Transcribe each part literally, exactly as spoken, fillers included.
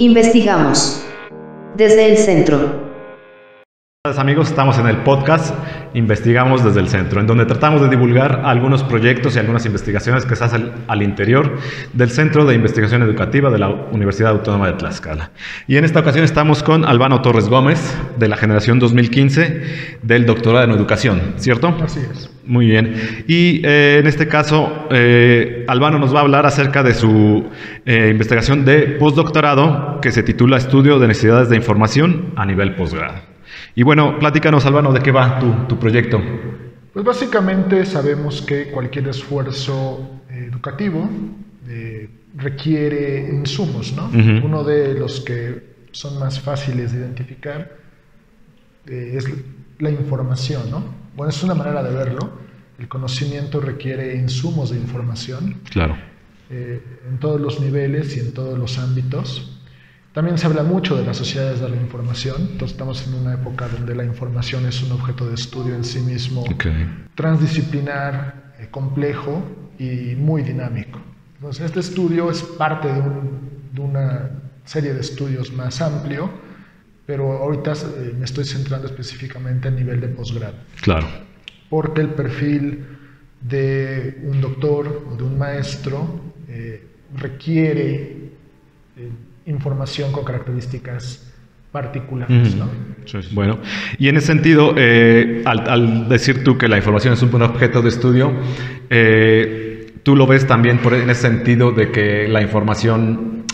Investigamos desde el centro. Amigos, estamos en el podcast Investigamos desde el Centro, en donde tratamos de divulgar algunos proyectos y algunas investigaciones que se hacen al interior del Centro de Investigación Educativa de la Universidad Autónoma de Tlaxcala. Y en esta ocasión estamos con Albano Torres Gómez, de la generación dos mil quince, del doctorado en Educación, ¿cierto? Así es. Muy bien. Y eh, en este caso, eh, Albano nos va a hablar acerca de su eh, investigación de postdoctorado, que se titula Estudio de Necesidades de Información a nivel posgrado. Y bueno, platícanos, Albano, ¿de qué va tu, tu proyecto? Pues básicamente sabemos que cualquier esfuerzo educativo eh, requiere insumos, ¿no? Uh-huh. Uno de los que son más fáciles de identificar eh, es la información, ¿no? Bueno, es una manera de verlo. El conocimiento requiere insumos de información. Claro. Eh, en todos los niveles y en todos los ámbitos. También se habla mucho de las sociedades de la información, entonces estamos en una época donde la información es un objeto de estudio en sí mismo, okay, transdisciplinar, eh, complejo y muy dinámico. Entonces este estudio es parte de, un, de una serie de estudios más amplio, pero ahorita eh, me estoy centrando específicamente a nivel de posgrado. Claro. Porque el perfil de un doctor o de un maestro eh, requiere... Eh, información con características particulares, mm, ¿no? Sí, sí. Bueno, y en ese sentido, eh, al, al decir tú que la información es un objeto de estudio, eh, ¿tú lo ves también por, en ese sentido de que la información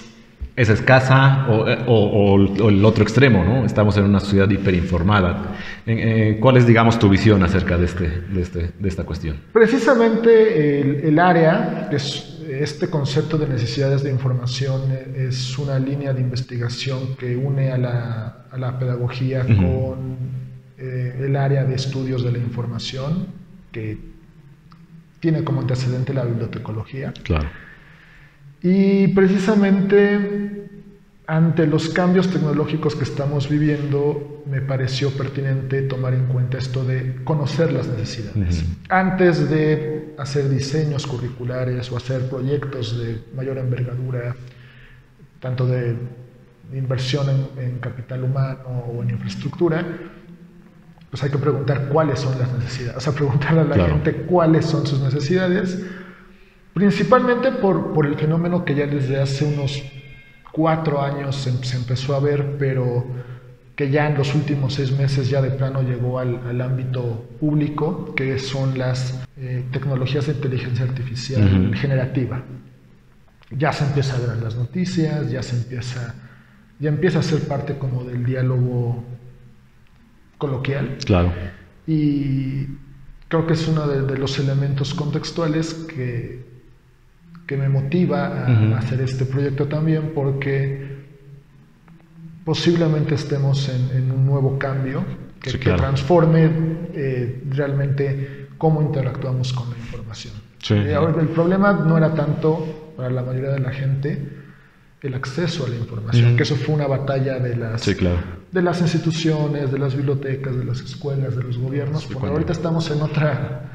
es escasa o, o, o, o el otro extremo, ¿no? Estamos en una sociedad hiperinformada. Eh, ¿Cuál es, digamos, tu visión acerca de, este, de, este, de esta cuestión? Precisamente el, el área es... Este concepto de necesidades de información es una línea de investigación que une a la, a la pedagogía uh-huh. con eh, el área de estudios de la información, que tiene como antecedente la bibliotecología. Claro. Y precisamente ante los cambios tecnológicos que estamos viviendo, me pareció pertinente tomar en cuenta esto de conocer las necesidades. Uh-huh. Antes de hacer diseños curriculares o hacer proyectos de mayor envergadura, tanto de inversión en, en capital humano o en infraestructura, pues hay que preguntar cuáles son las necesidades. O sea, preguntarle a la claro. gente cuáles son sus necesidades, principalmente por, por el fenómeno que ya desde hace unos cuatro años se, se empezó a ver, pero que ya en los últimos seis meses ya de plano llegó al, al ámbito público, que son las eh, tecnologías de inteligencia artificial uh-huh. generativa. Ya se empieza a ver en las noticias, ya se empieza, ya empieza a ser parte como del diálogo coloquial. Claro. Y creo que es uno de, de los elementos contextuales que que me motiva a uh-huh. hacer este proyecto también, porque posiblemente estemos en, en un nuevo cambio que, sí, claro. que transforme eh, realmente cómo interactuamos con la información. Sí. Eh, ahora, el problema no era tanto para la mayoría de la gente el acceso a la información, uh-huh. que eso fue una batalla de las, sí, claro. de las instituciones, de las bibliotecas, de las escuelas, de los gobiernos, porque ahorita estamos en otra...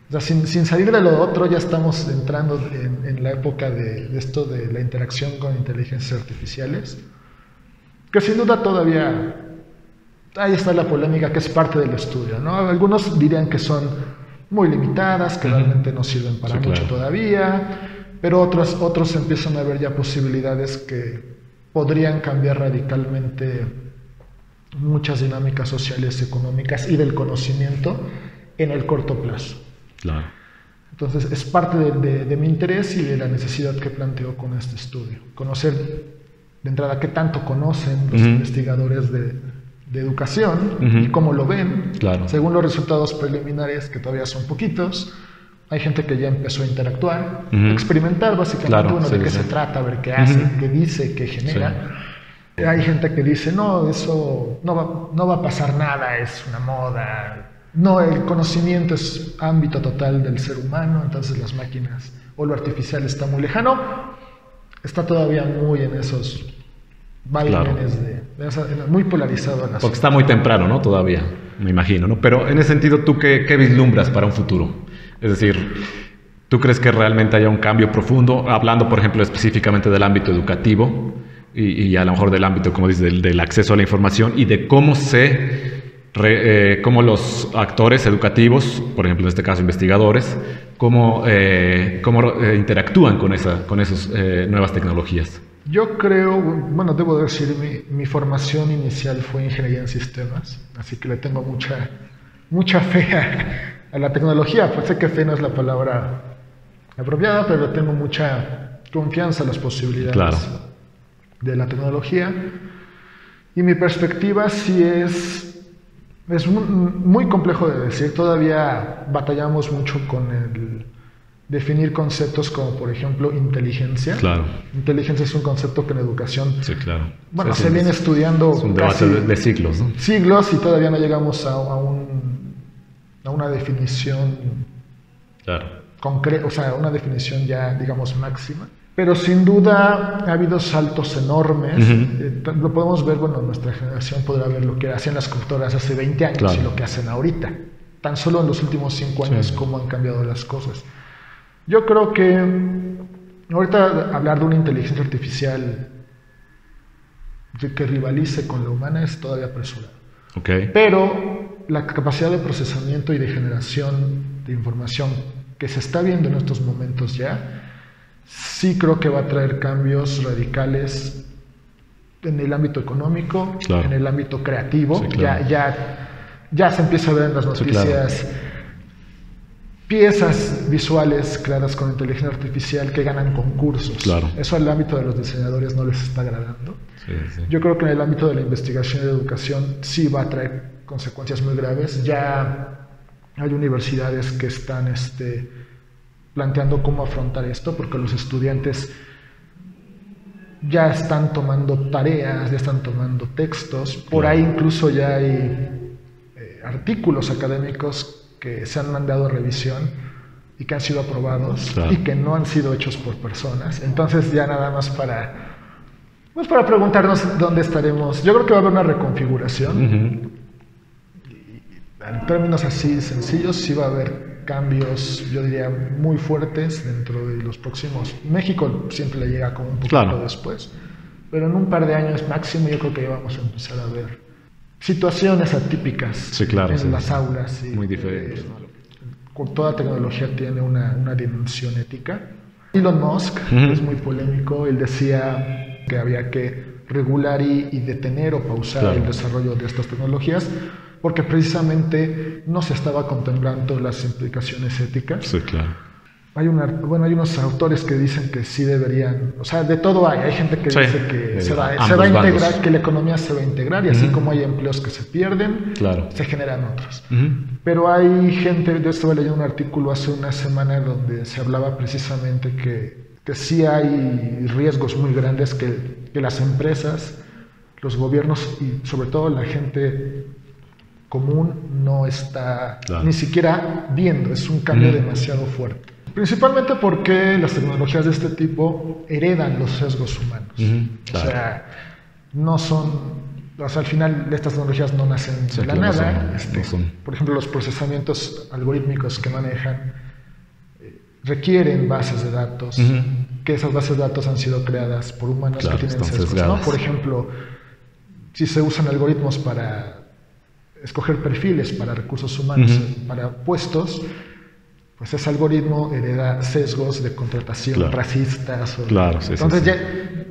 O sea, sin, sin salir de lo otro, ya estamos entrando en, en la época de, de esto de la interacción con inteligencias artificiales, que sin duda todavía, ahí está la polémica, que es parte del estudio, ¿no? Algunos dirían que son muy limitadas, que realmente no sirven para sí, mucho claro. todavía, pero otros, otros empiezan a ver ya posibilidades que podrían cambiar radicalmente muchas dinámicas sociales, económicas y del conocimiento en el corto plazo. Claro. Entonces es parte de, de, de mi interés y de la necesidad que planteo con este estudio. Conocer de entrada qué tanto conocen los uh-huh. investigadores de, de educación uh-huh. y cómo lo ven. Claro. Según los resultados preliminares, que todavía son poquitos, hay gente que ya empezó a interactuar, uh-huh. a experimentar básicamente claro, uno, sí, de qué sí. se trata, a ver qué hace, uh-huh. qué dice, qué genera. Sí. Hay gente que dice, no, eso no va, no va a pasar nada, es una moda. No, el conocimiento es ámbito total del ser humano, entonces las máquinas o lo artificial está muy lejano, está todavía muy en esos vaivenes, claro. de, de, muy polarizado. En la Porque está muy temprano, ¿no? Todavía, me imagino, ¿no? Pero en ese sentido, ¿tú qué, qué vislumbras para un futuro? Es decir, ¿tú crees que realmente haya un cambio profundo? Hablando, por ejemplo, específicamente del ámbito educativo, y, y a lo mejor del ámbito, como dices, del, del acceso a la información y de cómo se... Re, eh, cómo los actores educativos, por ejemplo en este caso investigadores, cómo, eh, cómo eh, interactúan con esas con esos, eh, nuevas tecnologías. Yo creo, bueno, debo decir, mi, mi formación inicial fue ingeniería en sistemas, así que le tengo mucha, mucha fe a, a la tecnología. Pues sé que fe no es la palabra apropiada, pero le tengo mucha confianza en las posibilidades, claro, de la tecnología. Y mi perspectiva sí es... Es muy complejo de decir, todavía batallamos mucho con el definir conceptos como, por ejemplo, inteligencia. Claro. Inteligencia es un concepto que en educación, sí, claro, bueno, sí, se viene es, estudiando es un casi debate de, de siglos, ¿no? Siglos, y todavía no llegamos a, a, un, a una definición, claro, concreta, o sea, una definición ya, digamos, máxima. Pero sin duda ha habido saltos enormes. Uh-huh. eh, lo podemos ver, bueno, nuestra generación podrá ver lo que hacían las computadoras hace veinte años, claro, y lo que hacen ahorita. Tan solo en los últimos cinco años, sí, cómo han cambiado las cosas. Yo creo que ahorita hablar de una inteligencia artificial que rivalice con la humana es todavía apresurado. Okay. Pero la capacidad de procesamiento y de generación de información que se está viendo en estos momentos ya... Sí creo que va a traer cambios radicales en el ámbito económico, claro, en el ámbito creativo. Sí, claro. ya, ya, ya se empieza a ver en las noticias, sí, claro, piezas visuales creadas con inteligencia artificial que ganan concursos. Claro. Eso al ámbito de los diseñadores no les está agradando. Sí, sí. Yo creo que en el ámbito de la investigación y de educación sí va a traer consecuencias muy graves. Ya hay universidades que están... este, planteando cómo afrontar esto, porque los estudiantes ya están tomando tareas, ya están tomando textos, por ahí incluso ya hay eh, artículos académicos que se han mandado a revisión y que han sido aprobados, claro, y que no han sido hechos por personas. Entonces ya nada más para, pues para preguntarnos dónde estaremos. Yo creo que va a haber una reconfiguración. Uh-huh. Y en términos así sencillos, sí va a haber cambios, yo diría, muy fuertes dentro de los próximos. México siempre le llega como un poquito, claro, después, pero en un par de años máximo yo creo que ya vamos a empezar a ver situaciones atípicas, sí, claro, en, sí, las aulas. Y, muy diferentes. Eh, con toda tecnología tiene una, una dimensión ética. Elon Musk, uh-huh, es muy polémico, él decía que había que regular y, y detener o pausar, claro, el desarrollo de estas tecnologías, porque precisamente no se estaba contemplando las implicaciones éticas. Sí, claro. Hay, una, bueno, hay unos autores que dicen que sí deberían, o sea, de todo hay. Hay gente que, sí, dice que eh, se va, se va a integrar, bandos, que la economía se va a integrar, y uh-huh, así como hay empleos que se pierden, claro, se generan otros. Uh-huh. Pero hay gente, yo estaba leyendo un artículo hace una semana donde se hablaba precisamente que, que sí hay riesgos muy grandes que, que las empresas, los gobiernos y sobre todo la gente común no está, claro, ni siquiera viendo. Es un cambio, mm, demasiado fuerte, principalmente porque las tecnologías de este tipo heredan los sesgos humanos. Mm, claro. O sea, no son, o sea, al final estas tecnologías no nacen, sí, de la, claro, nada, no son, este, no son. Por ejemplo, los procesamientos algorítmicos que manejan eh, requieren bases de datos, mm, que esas bases de datos han sido creadas por humanos, claro, que tienen sesgos, ¿no? Por ejemplo, si se usan algoritmos para escoger perfiles para recursos humanos, uh-huh, para puestos, pues ese algoritmo hereda sesgos de contratación, claro, racistas. O, claro, sí, entonces, sí, ya, sí,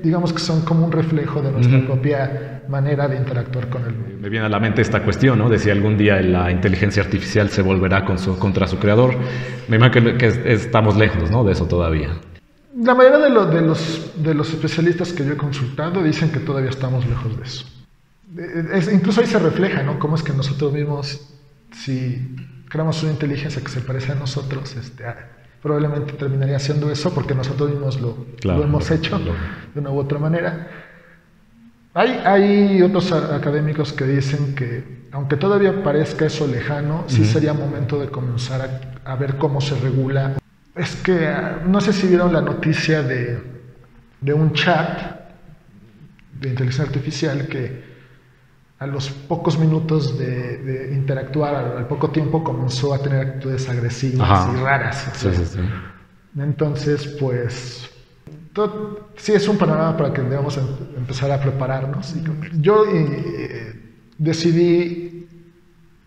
digamos que son como un reflejo de nuestra, uh-huh, propia manera de interactuar con el mundo. Me viene a la mente esta cuestión, ¿no? De si algún día la inteligencia artificial se volverá con su, contra su creador. Me imagino que, que estamos lejos, ¿no?, de eso todavía. La mayoría de, lo, de, los, de los especialistas que yo he consultado dicen que todavía estamos lejos de eso. Es, incluso ahí se refleja, ¿no?, cómo es que nosotros mismos, si creamos una inteligencia que se parece a nosotros, este, ah, probablemente terminaría haciendo eso porque nosotros mismos lo, claro, lo hemos hecho, claro, de una u otra manera. Hay, hay otros académicos que dicen que, aunque todavía parezca eso lejano, uh-huh, sí sería momento de comenzar a, a ver cómo se regula. Es que, ah, no sé si vieron la noticia de, de un chat de inteligencia artificial que a los pocos minutos de, de interactuar, al poco tiempo comenzó a tener actitudes agresivas, ajá, y raras. Sí, sí, sí. Entonces, pues, Entonces, sí es un panorama para que debamos empezar a prepararnos. Yo eh, decidí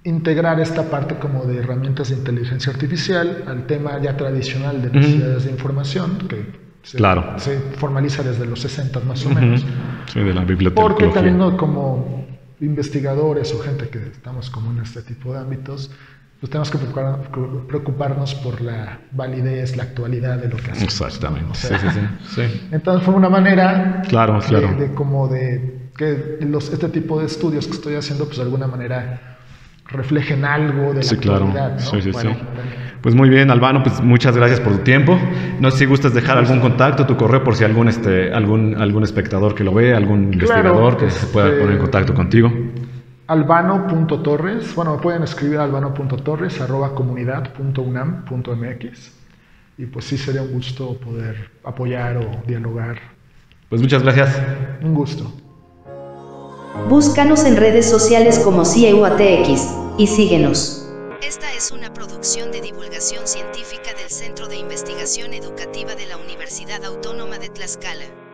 integrar esta parte como de herramientas de inteligencia artificial al tema ya tradicional de las uh-huh. Sociedades de información, que se, claro. se formaliza desde los sesenta más o uh-huh. menos. Sí, de la biblioteca. Porque también ¿no? como investigadores o gente que estamos como en este tipo de ámbitos, pues tenemos que preocuparnos por la validez, la actualidad de lo que hacemos. Exactamente. O sea, sí, sí, sí. Sí. Entonces fue una manera claro, de, claro. de como de que los, este tipo de estudios que estoy haciendo, pues de alguna manera reflejen algo de la sí, actualidad. Claro. ¿no? Sí, sí, bueno, sí. Pues muy bien, Albano, pues muchas gracias por tu tiempo. No sé si gustas dejar algún contacto, tu correo, por si algún este algún algún espectador que lo ve, algún investigador claro, que se pueda poner en contacto contigo. Albano punto torres, bueno, me pueden escribir a albano punto torres arroba comunidad punto unam punto m x y pues sí sería un gusto poder apoyar o dialogar. Pues muchas gracias. Un gusto. Búscanos en redes sociales como C I E U A T X y síguenos. Esta es una producción de divulgación científica del Centro de Investigación Educativa de la Universidad Autónoma de Tlaxcala.